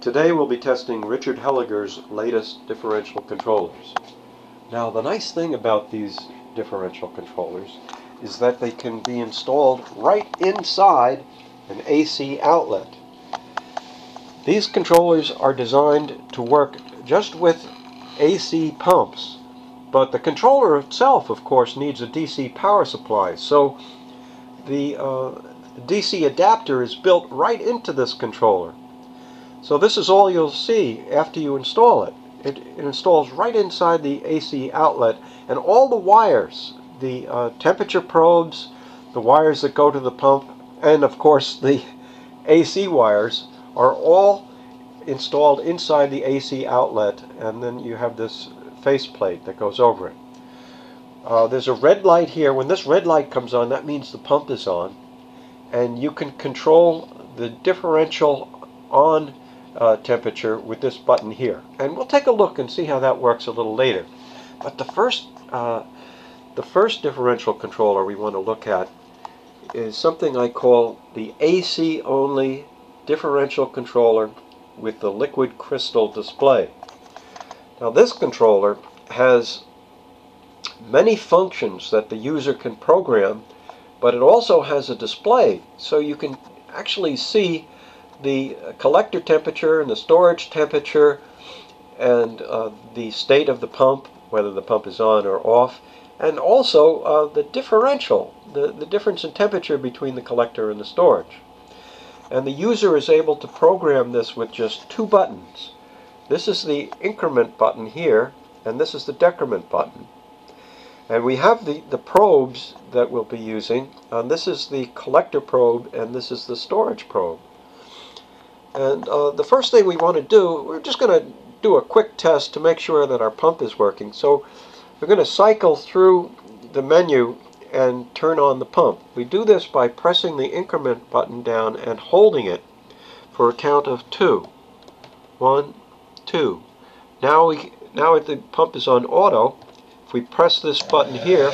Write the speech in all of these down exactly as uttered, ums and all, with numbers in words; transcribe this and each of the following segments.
Today we'll be testing Richard Heiliger's latest differential controllers. Now the nice thing about these differential controllers is that they can be installed right inside an A C outlet. These controllers are designed to work just with A C pumps, but the controller itself, of course, needs a D C power supply, so the uh, D C adapter is built right into this controller. So this is all you'll see after you install it. It, it installs right inside the A C outlet, and all the wires, the uh, temperature probes, the wires that go to the pump, and of course the A C wires are all installed inside the A C outlet, and then you have this faceplate that goes over it. Uh, there's a red light here. When this red light comes on, that means the pump is on, and you can control the differential on uh, temperature with this button here. And we'll take a look and see how that works a little later. But the first, uh, the first differential controller we want to look at is something I call the A C only differential controller with the liquid crystal display. Now this controller has many functions that the user can program, but it also has a display, so you can actually see the collector temperature and the storage temperature and uh, the state of the pump, whether the pump is on or off, and also uh, the differential, the, the difference in temperature between the collector and the storage. And the user is able to program this with just two buttons. This is the increment button here, and this is the decrement button. And we have the, the probes that we'll be using. And this is the collector probe, and this is the storage probe. And uh, the first thing we want to do, we're just going to do a quick test to make sure that our pump is working. So we're going to cycle through the menu and turn on the pump. We do this by pressing the increment button down and holding it for a count of two. One, two. Now, we, now if the pump is on auto, if we press this button here,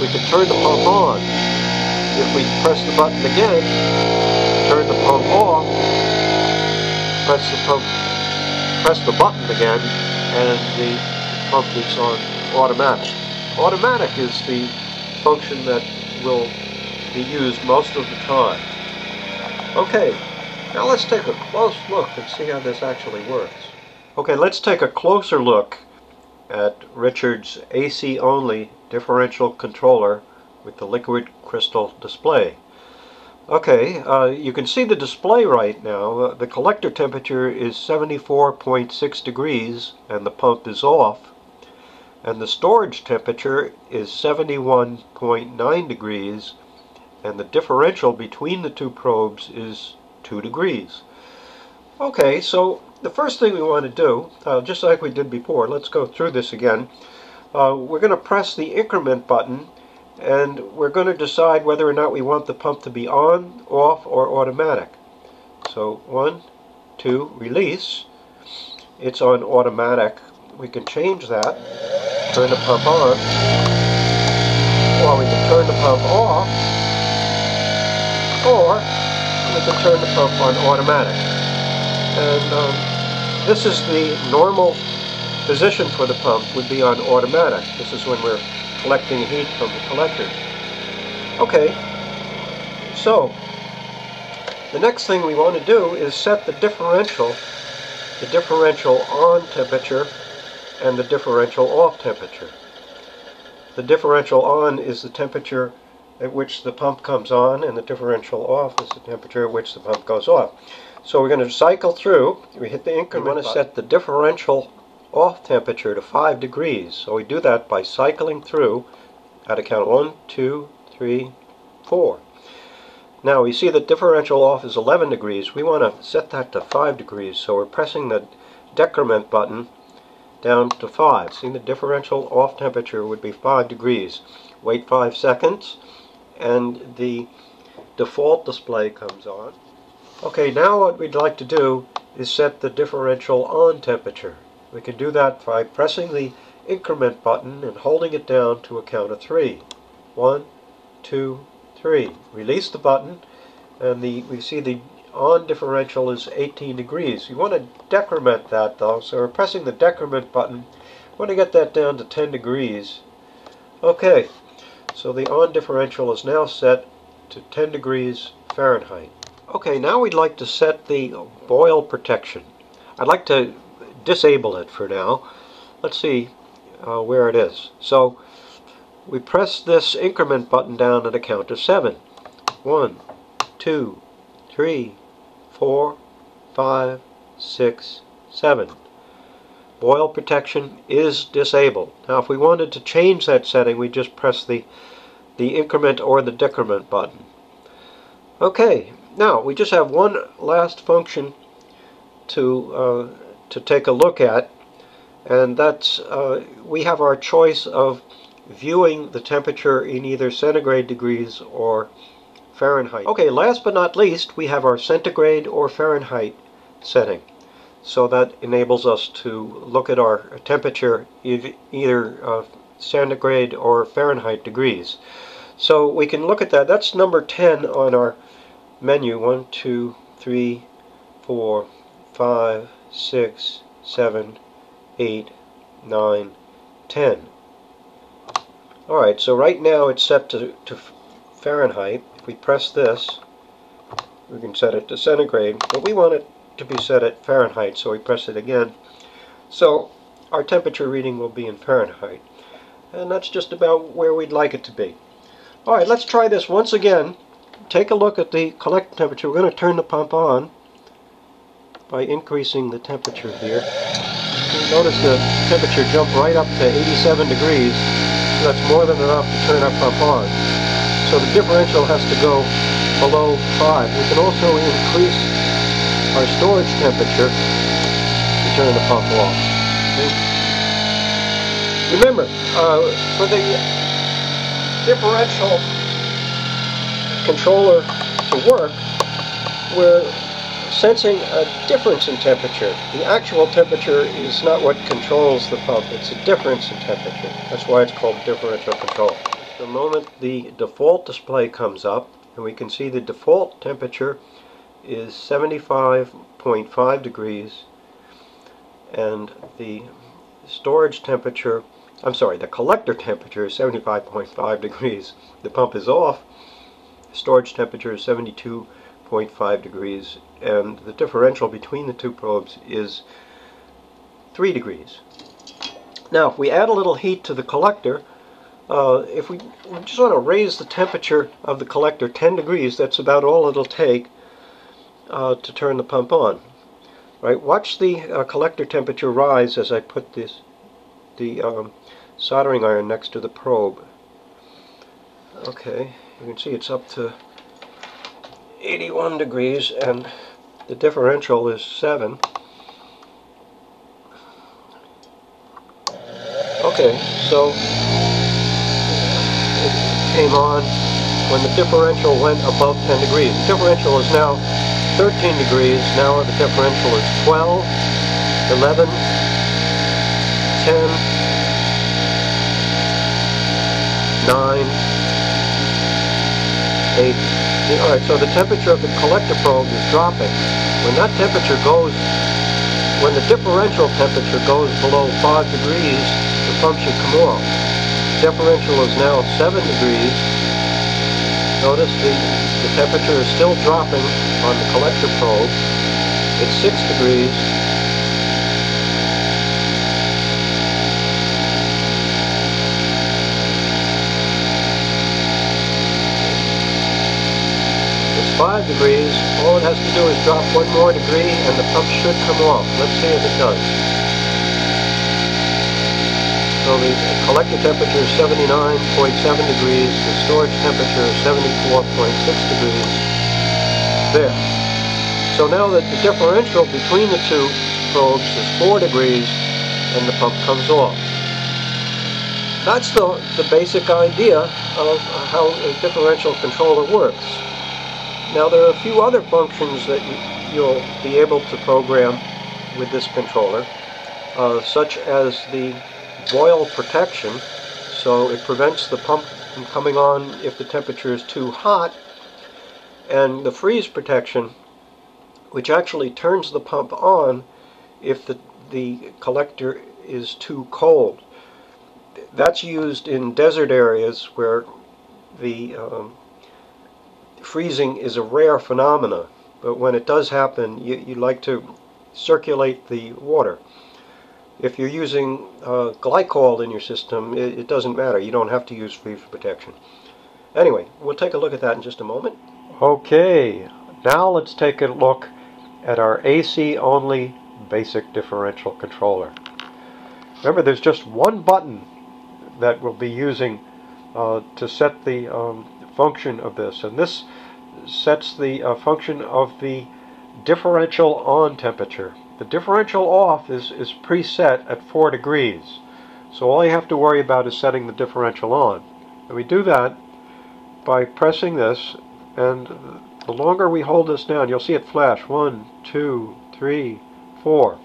we can turn the pump on. If we press the button again, turn the pump off, press the pump, press the button again, and the pump is on automatic. Automatic is the function that will be used most of the time. Okay, now let's take a close look and see how this actually works. Okay, let's take a closer look at Richard's A C only differential controller with the liquid crystal display. Okay, uh, you can see the display right now. Uh, the collector temperature is seventy-four point six degrees and the pump is off. And the storage temperature is seventy-one point nine degrees and the differential between the two probes is two degrees. Okay, so the first thing we want to do, uh, just like we did before, let's go through this again. Uh, we're going to press the increment button, and we're going to decide whether or not we want the pump to be on, off, or automatic. So one, two, release. It's on automatic. We can change that, turn the pump on, or we can turn the pump off, or we can turn the pump on automatic. And um, this is the normal position for the pump, would be on automatic. This is when we're collecting heat from the collector. Okay, so the next thing we want to do is set the differential, the differential on temperature and the differential off temperature. The differential on is the temperature at which the pump comes on, and the differential off is the temperature at which the pump goes off. So we're going to cycle through. We hit the increment. We want to set the differential off temperature to five degrees. So we do that by cycling through at a count of one, two, three, four. Now we see the differential off is eleven degrees. We want to set that to five degrees. So we're pressing the decrement button down to five. See, the differential off temperature would be five degrees. Wait five seconds and the default display comes on. Okay, now what we'd like to do is set the differential on temperature. We can do that by pressing the increment button and holding it down to a count of three. One, two, three. Release the button, and the, we see the on differential is eighteen degrees. You want to decrement that though, so we're pressing the decrement button. We want to get that down to ten degrees. Okay, so the on differential is now set to ten degrees Fahrenheit. Okay, now we'd like to set the boil protection. I'd like to disable it for now. Let's see uh, where it is. So we press this increment button down at a count of seven. One, two, three, four, five, six, seven. Boil protection is disabled. Now if we wanted to change that setting, we just press the the increment or the decrement button. Okay, now we just have one last function to uh, to take a look at, and that's uh, we have our choice of viewing the temperature in either centigrade degrees or Fahrenheit. Okay, last but not least, we have our centigrade or Fahrenheit setting. So that enables us to look at our temperature in either uh, centigrade or Fahrenheit degrees. So we can look at that. That's number ten on our menu. One, two, three, four, five, six, seven, eight, nine, ten. Alright, so right now it's set to, to Fahrenheit. If we press this, we can set it to centigrade, but we want it to be set at Fahrenheit, so we press it again. So our temperature reading will be in Fahrenheit, and that's just about where we'd like it to be. Alright, let's try this once again. Take a look at the collector temperature. We're going to turn the pump on by increasing the temperature here. You'll notice the temperature jump right up to eighty-seven degrees. So that's more than enough to turn our pump on. So the differential has to go below five. We can also increase our storage temperature to turn the pump off. Okay. Remember, uh, for the differential controller to work, we're sensing a difference in temperature. The actual temperature is not what controls the pump, it's a difference in temperature. That's why it's called differential control. The moment the default display comes up, and we can see the default temperature is seventy-five point five degrees, and the storage temperature, I'm sorry, the collector temperature is seventy-five point five degrees. The pump is off. Storage temperature is seventy-two point five degrees, and the differential between the two probes is three degrees. Now if we add a little heat to the collector, uh, if we, we just want to raise the temperature of the collector ten degrees, that's about all it'll take Uh, to turn the pump on. Right, watch the uh, collector temperature rise as I put this the um, soldering iron next to the probe. Okay, you can see it's up to eighty-one degrees and the differential is seven. Okay, so it came on when the differential went above ten degrees. The differential is now thirteen degrees, now the differential is twelve, eleven, ten, nine, eight. Alright, so the temperature of the collector probe is dropping. When that temperature goes, when the differential temperature goes below five degrees, the pump should come off. The differential is now seven degrees. Notice the The temperature is still dropping on the collector probe. It's six degrees. It's five degrees. All it has to do is drop one more degree and the pump should come off. Let's see if it does. So the collector temperature is seventy-nine point seven degrees, the storage temperature is seventy-four point six degrees. There. So now that the differential between the two probes is four degrees and the pump comes off. That's the, the basic idea of how a differential controller works. Now there are a few other functions that you, you'll be able to program with this controller, uh, such as the boil protection, so it prevents the pump from coming on if the temperature is too hot, and the freeze protection, which actually turns the pump on if the, the collector is too cold. That's used in desert areas where the um, freezing is a rare phenomena, but when it does happen, you, you like to circulate the water. If you're using uh, glycol in your system, it, it doesn't matter. You don't have to use freeze protection. Anyway, we'll take a look at that in just a moment. Okay, now let's take a look at our A C only basic differential controller. Remember, there's just one button that we'll be using uh, to set the um, function of this, and this sets the uh, function of the differential on temperature. The differential off is, is preset at four degrees, so all you have to worry about is setting the differential on. And we do that by pressing this, and the longer we hold this down, you'll see it flash one, two, three, four.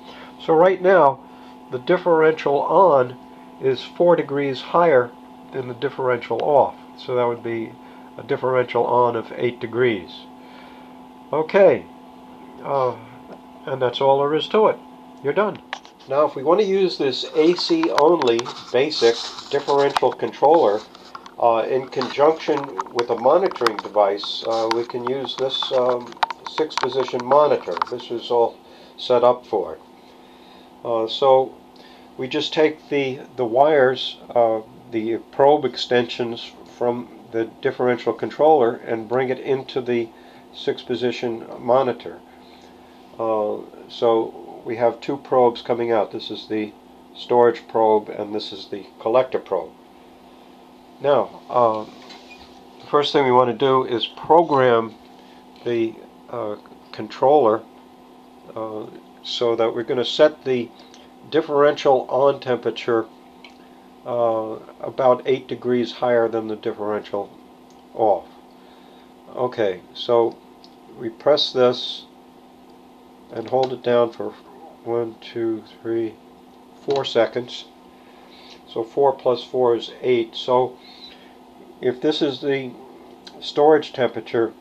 So right now the differential on is four degrees higher than the differential off, so that would be a differential on of eight degrees. Okay, uh, and that's all there is to it. You're done. Now if we want to use this A C only basic differential controller uh, in conjunction with a monitoring device, uh, we can use this um, six position monitor. This is all set up for it. Uh, so we just take the the wires, uh, the probe extensions from the differential controller, and bring it into the six position monitor. Uh, so we have two probes coming out. This is the storage probe and this is the collector probe. Now uh, the first thing we want to do is program the uh, controller uh, so that we're going to set the differential on temperature uh, about eight degrees higher than the differential off. Okay, so we press this and hold it down for one, two, three, four seconds. So four plus four is eight. So if this is the storage temperature,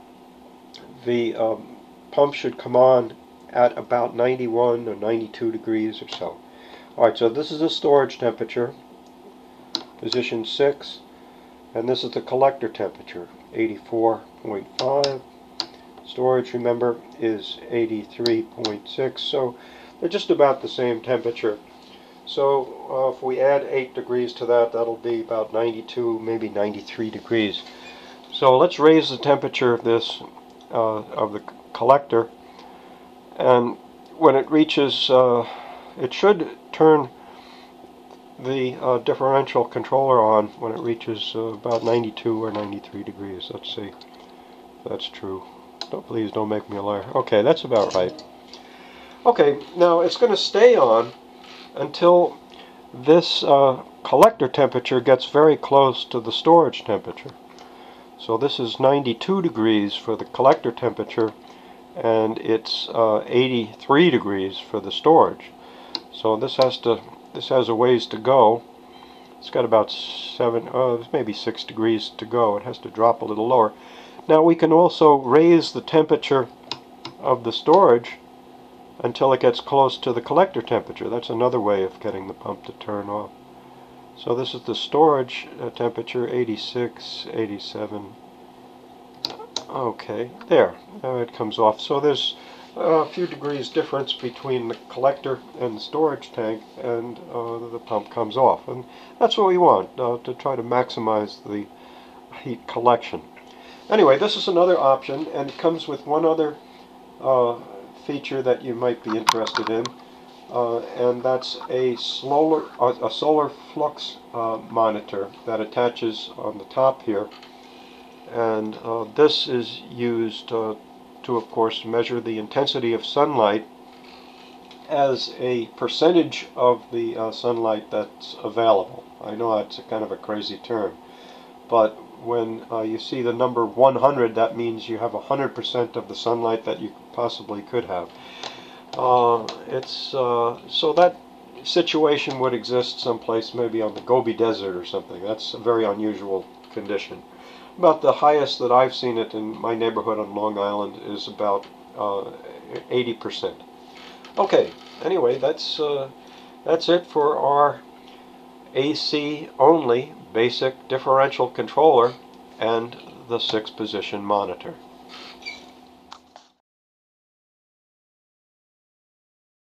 the um, pump should come on at about ninety-one or ninety-two degrees or so. Alright, so this is the storage temperature, position six, and this is the collector temperature, eighty-four point five. Storage, remember, is eighty-three point six, so they're just about the same temperature. So uh, if we add eight degrees to that, that'll be about ninety-two, maybe ninety-three degrees. So let's raise the temperature of this, uh, of the collector, and when it reaches, uh, it should turn the uh, differential controller on when it reaches uh, about ninety-two or ninety-three degrees. Let's see if that's true. Don't, please don't make me a liar. Okay, that's about right. Okay, now it's going to stay on until this uh, collector temperature gets very close to the storage temperature. So this is ninety-two degrees for the collector temperature, and it's uh, eighty-three degrees for the storage. So this has to, this has a ways to go. It's got about seven, uh, maybe six degrees to go. It has to drop a little lower. Now we can also raise the temperature of the storage until it gets close to the collector temperature. That's another way of getting the pump to turn off. So this is the storage uh, temperature, eighty-six, eighty-seven. Okay, there, uh, it comes off. So there's a few degrees difference between the collector and the storage tank, and uh, the pump comes off. And that's what we want, uh, to try to maximize the heat collection. Anyway, this is another option, and it comes with one other uh, feature that you might be interested in, uh, and that's a, solar, a solar flux uh, monitor that attaches on the top here. And uh, this is used uh, to, of course, measure the intensity of sunlight as a percentage of the uh, sunlight that's available. I know that's a kind of a crazy term, but when uh, you see the number one hundred, that means you have one hundred percent of the sunlight that you possibly could have. Uh, it's uh, so that situation would exist someplace, maybe on the Gobi Desert or something. That's a very unusual condition. About the highest that I've seen it in my neighborhood on Long Island is about uh, eighty percent. Okay, anyway, that's uh, that's it for our A C only basic differential controller and the six position monitor.